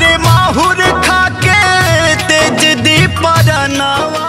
रे माहुर खा के तेज दीप नावा।